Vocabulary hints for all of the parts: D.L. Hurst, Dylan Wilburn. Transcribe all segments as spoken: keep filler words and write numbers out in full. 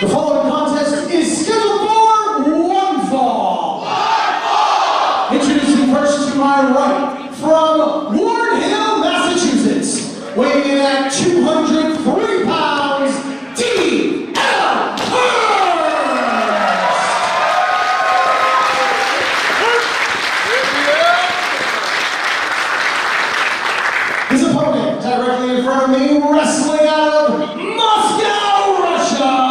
The following contest is scheduled for one fall. One fall! Introducing first to my right, from Ward Hill, Massachusetts, weighing in at two hundred three pounds, D L Hurst! His opponent, directly in front of me, wrestling out of Moscow, Russia,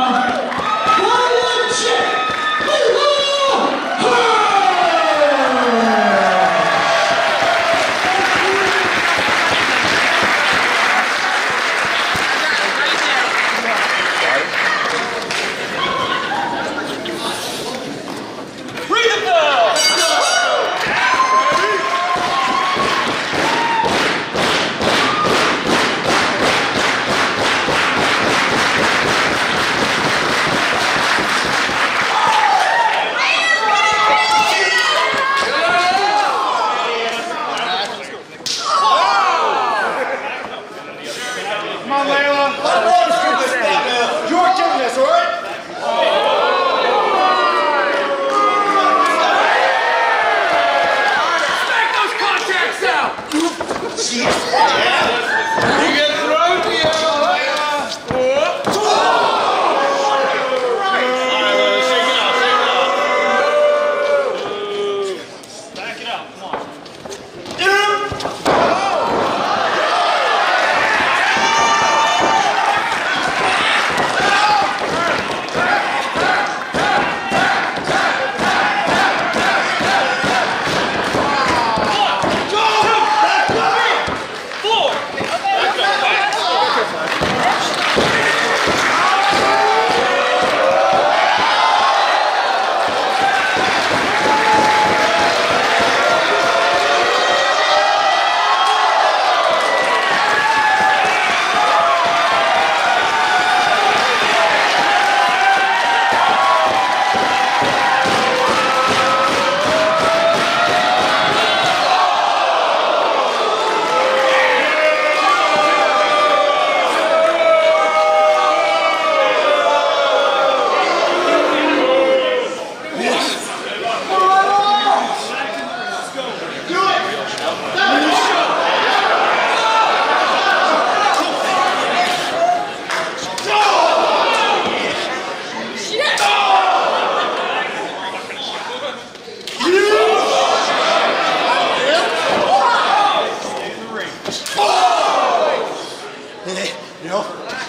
you know?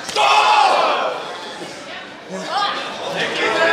Stop!